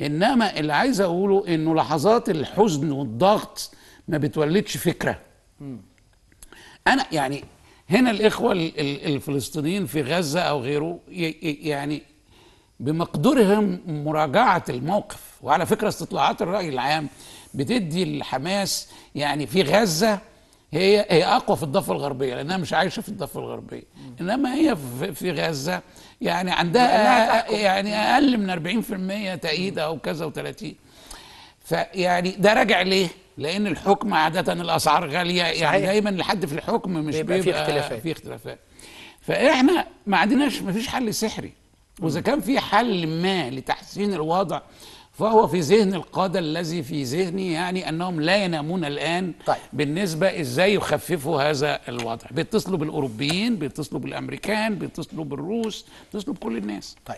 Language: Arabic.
انما اللي عايز اقوله انه لحظات الحزن والضغط ما بتولدش فكره. انا يعني هنا الاخوه الفلسطينيين في غزه او غيره يعني بمقدورهم مراجعه الموقف. وعلى فكره استطلاعات الراي العام بتدي الحماس يعني في غزه هي اقوى في الضفه الغربيه لانها مش عايشه في الضفه الغربيه، انما هي في غزه يعني عندها يعني اقل من 40% تأييد او كذا و30. فيعني ده راجع ليه؟ لان الحكم عاده الاسعار غاليه، يعني دايما الحد في الحكم مش بيبقى في اختلافات فاحنا ما عندناش، ما فيش حل سحري، واذا كان في حل ما لتحسين الوضع فهو في ذهن القادة الذي في ذهني يعني أنهم لا ينامون الآن. طيب. بالنسبة إزاي يخففوا هذا الوضع؟ بيتصلوا بالأوروبيين، بيتصلوا بالأمريكان، بيتصلوا بالروس، بيتصلوا بكل الناس. طيب.